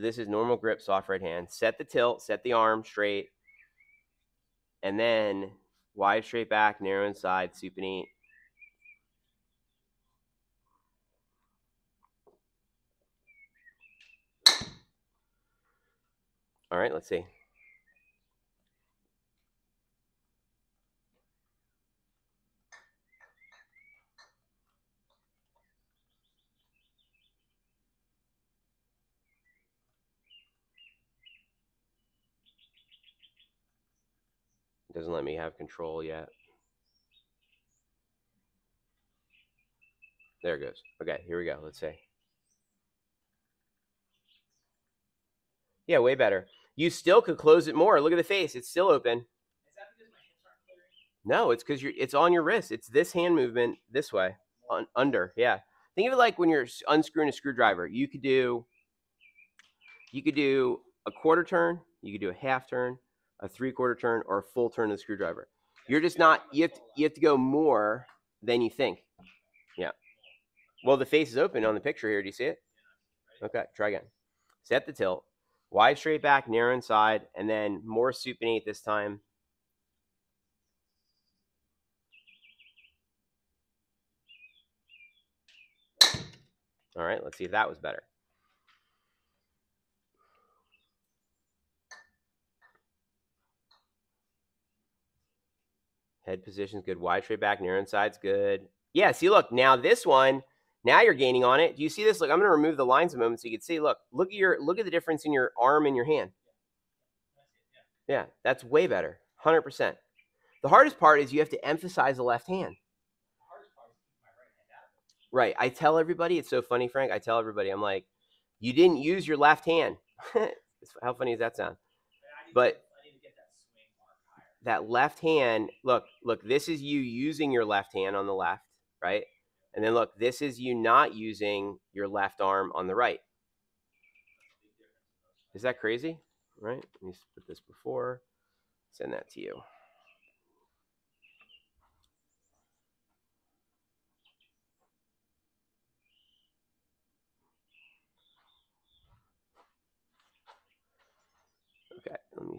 So this is normal grip, soft right hand. Set the tilt, set the arm straight, and then wide straight back, narrow inside, soup and eat. All right, let's see. It doesn't let me have control yet. There it goes. Okay, here we go. Let's see. Yeah, way better. You still could close it more. Look at the face. It's still open. Is that because my hips aren't clearing? No, it's because it's on your wrist. It's this hand movement this way, on, under. Yeah. Think of it like when you're unscrewing a screwdriver. You could do a quarter turn. You could do a half turn, a three-quarter turn, or a full turn of the screwdriver. You're just not – you have to go more than you think. Yeah. Well, the face is open on the picture here. Do you see it? Okay. Try again. Set the tilt. Wide straight back, narrow inside, and then more supinate this time. All right, let's see if that was better. Head position's good. Wide straight back, narrow inside's good. Yeah, see, look, now this one. Now you're gaining on it. Do you see this? Look, I'm going to remove the lines a moment so you can see. Look at the difference in your arm and your hand. Yeah, that's way better. 100%. The hardest part is you have to emphasize the left hand. The hardest part is keeping my right hand out of it. Right. I tell everybody. It's so funny, Frank. I tell everybody. I'm like, you didn't use your left hand. How funny does that sound? But I need to get that swing mark higher. That left hand, look, this is you using your left hand on the left, right? And then look, this is you not using your left arm on the right. Is that crazy? Right? Let me put this before. Send that to you. Okay, let me